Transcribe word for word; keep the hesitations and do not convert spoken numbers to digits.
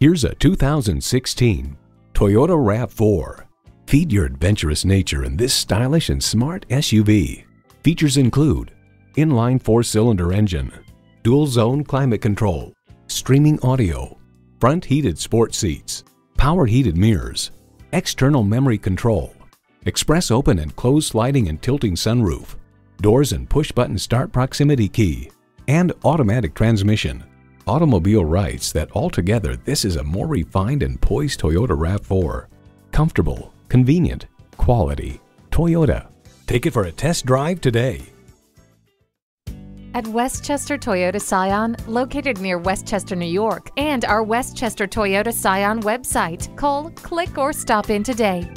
Here's a two thousand sixteen Toyota RAV four. Feed your adventurous nature in this stylish and smart S U V. Features include inline four-cylinder engine, dual-zone climate control, streaming audio, front heated sport seats, power heated mirrors, external memory control, express open and closed sliding and tilting sunroof, doors and push-button start proximity key, and automatic transmission. Automobile writes that altogether this is a more refined and poised Toyota RAV four. Comfortable, convenient, quality, Toyota. Take it for a test drive today. At Westchester Toyota Scion, located near Westchester, New York, and our Westchester Toyota Scion website. Call, click, or stop in today.